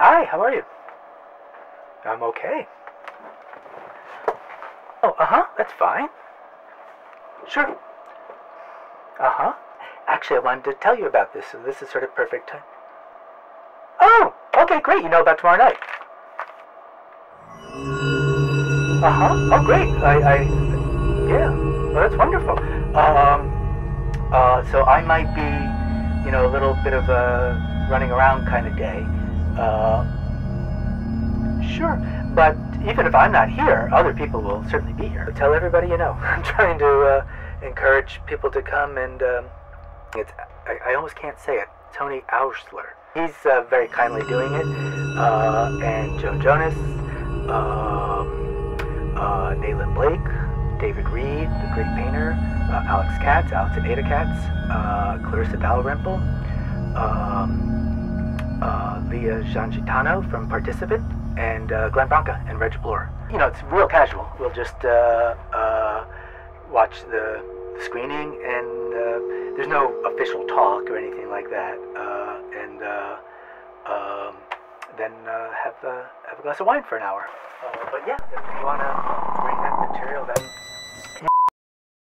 Hi, how are you? I'm okay. Oh, that's fine. Sure. Actually, I wanted to tell you about this, so this is sort of perfect time. Oh, okay, great. You know about tomorrow night. Oh, great. Yeah. Well, that's wonderful. So I might be, you know, a little bit of a running around kind of day. Sure. But even if I'm not here, other people will certainly be here. Tell everybody you know. I'm trying to encourage people to come, and I almost can't say it. Tony Oursler. He's very kindly doing it. And Joan Jonas, Nayland Blake, David Reed, the great painter, Alex Katz, Alex and Ada Katz, Clarissa Dalrymple, Leah Giangitano from Participant, and Glenn Branca and Reg Bloor. You know, it's real casual. We'll just watch the screening, and there's no official talk or anything like that. Then have a glass of wine for an hour. But yeah, if you want to bring that material, then...